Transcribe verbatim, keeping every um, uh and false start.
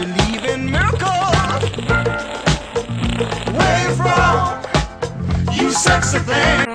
believe in miracles. Where you from? You sexy thing.